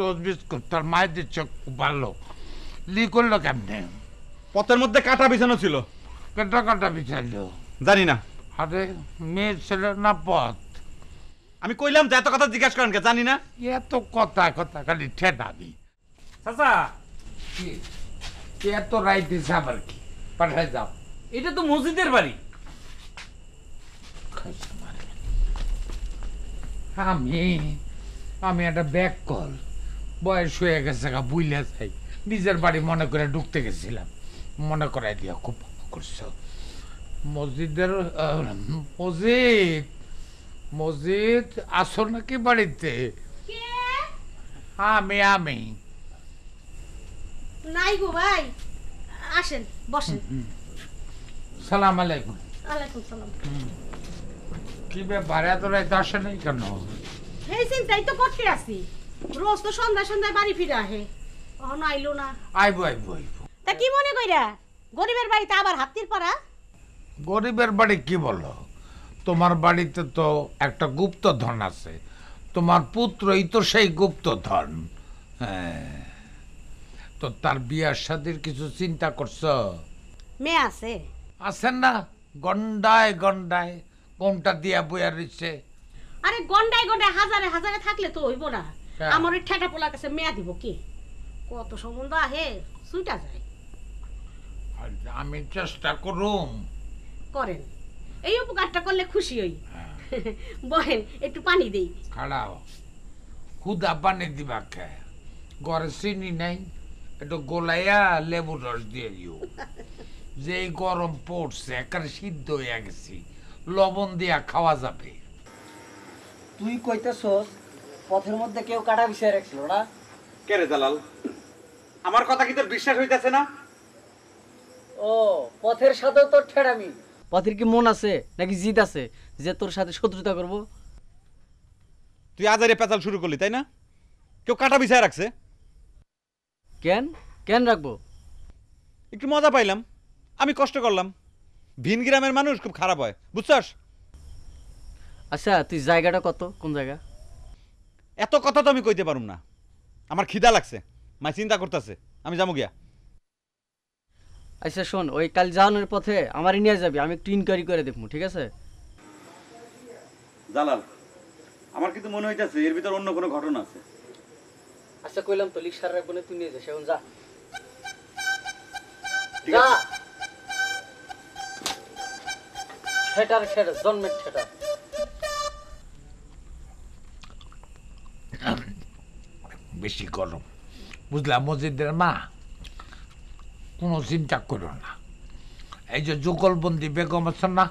মসজিদের বাড়ি বয়স হয়ে গেছে বুইলা যাই নিজের বাড়ি মনে করে ঢুকতে গেছিলাম মনে করাই দিয়া খুব করছো। মসজিদ আসো নাকি বাড়িতে? আমি আমি নাই গো ভাই, আসেন বসেন। সালাম আলাইকুম। আলাইকুম সালাম। কি ব্যাপার এত রাতে আসে নাই কেন? এই চিন্তাই তো করতে আসি, রোজ তো সন্ধ্যা সন্ধ্যায় বাড়ি ফিরে আহে, এখন আইলো না। আইব আইব আইব। তা কি মনে কইরা গরিবের বাড়িতে আবার হাতির পাড়া? গরিবের বাড়ি কি বলো, তোমার বাড়িতে তো একটা গুপ্ত ধন আছে, তোমার পুত্রই তো সেই গুপ্ত ধন। হ্যাঁ, তো তার বিয়ার শাদির কিছু চিন্তা করছো? মেয়ে আছে। আছেন না গন্ডায় গন্ডায় কোনটা দিয়া বইয়া রইছে? আরে গন্ডায় গন্ডায় হাজারে হাজারে থাকলে তো হইব না, আমার ওই ঠেটা পোলার কাছে মেয়া দিব কি? কত সম্বন্ধ আহে সুইটা যায়। আমি চেষ্টা করুম। করেন, এই উপকারটা করলে খুশি হই। বহেন একটু পানি দেই। খাড়াও, হুদা পানি দিবা কে? ঘরে চিনি নাই, একটু গোলাইয়া লেবুর রস দিয়ে দিও। যে গরম পড়ছে একেবারে সিদ্ধ হয়ে গেছি, লবণ দিয়া খাওয়া যাবে। তুই কইতেছস পথের মধ্যে কেউ কাটা বিষয় রাখছিল না? কে রে দালাল, আমার কথা কি তোর বিশ্বাস হইতাছে না? ও পথের সাথে তোর ঠেড়ামি। পথের কি মন আছে নাকি জিদ আছে যে তোর সাথে শত্রুতা করব? তুই আজারে পেঁচাল শুরু করলি তাই না? কেউ কাটা বিষয় রাখছে? কেন কেন রাখবো? একটু মজা পাইলাম, আমি কষ্ট করলাম। ভিন গ্রামের মানুষ খুব খারাপ হয়, বুঝছস? আচ্ছা তুই জায়গাটা কত, কোন জায়গা? এত কথা তো আমি কইতে পারুম না, আমার খিদা লাগছে, মা চিন্তা করতেছে, আমি যাবো গিয়া। আচ্ছা শোন, ওই কাল যাওয়ানোর পথে আমারই নিয়ে যাবি, আমি একটু ইনকোয়ারি করে দেখবো, ঠিক আছে? জালাল, আমার কিন্তু মনে হইতেছে এর ভিতর অন্য কোনো ঘটনা আছে। আচ্ছা কইলাম তো, লিক সার রাখবো না, তুই নিয়ে যাস এখন, যা যা। সেটার সেটা জন্মের সেটা। বেশি গরম বুঝলাম। মসজিদের মা, কোনো চিন্তা করো না, এই যে যুগলবন্দি বেগম আছে না,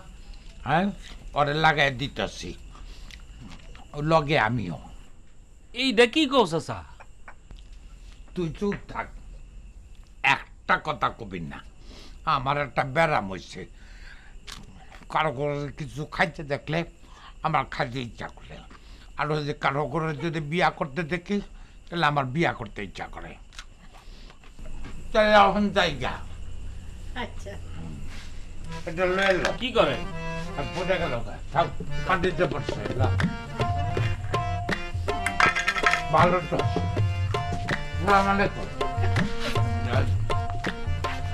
হ্যাঁ ওরে লাগাই দিতেছি, লগে আমিও। এইটা কি কো চাচা? তুই চুপ থাক, একটা কথা কবি না। আমার একটা ব্যারাম হয়েছে, কারো ঘরে কিছু খাইতে দেখলে আমার খাইতে ইচ্ছা করে, আর যদি কারো ঘরে যদি বিয়া করতে দেখি তাহলে আমার বিয়া করতে ইচ্ছা করে। কি করে ভালো তো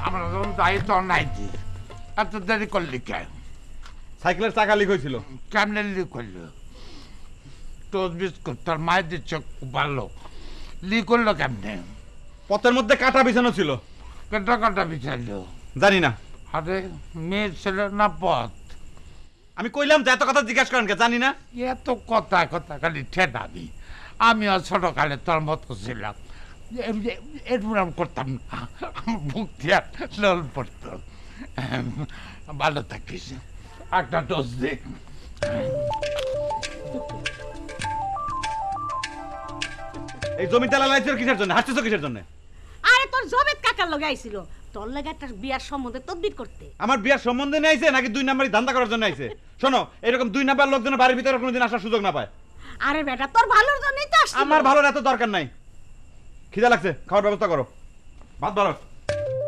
আমরা যখন যাই তো নাই দি, এত দেরি করলি কে? সাইকেলের চাকা লিক হয়েছিল। কেমনে লিক হইল? টোস বিস্কুট তার মায়ের দিচ্ছে ভালো। লিক করলো কেমনে? পথের মধ্যে কাটা বিছানো ছিল। কেটা কাটা বিছাইল? জানি না। আরে মেয়ের ছেলে না পথ। আমি কইলাম যে এত কথা জিজ্ঞাসা করেন কে? জানি না। এত কথা কথা খালি ঠেটা দি। আমিও ছোটকালে তোর মতো ছিলাম, এরকম করতাম না, মুক্তি আর লল পড়ত। ভালো থাকিস, একটা ডোজ দে। এই জমিটা লাগাইছিস কিসের জন্য? হাঁটছিস কিসের জন্য? আরে তোর জমিত কাকার লগে আইছিল, তোর লগে একটা বিয়ার সম্বন্ধে তদবির করতে। আমার বিয়ার সম্বন্ধে নিয়ে আইছে নাকি দুই নাম্বারই ধান্দা করার জন্য আইছে? শোনো, এরকম দুই নাম্বার লোকজন বাড়ির ভিতরে কোনোদিন আসার সুযোগ না পায়। আরে বেটা তোর ভালোর জন্যই তো আসছি। আমার ভালোর এত দরকার নাই, খিদা লাগছে, খাওয়ার ব্যবস্থা করো, ভাত বাড়ো।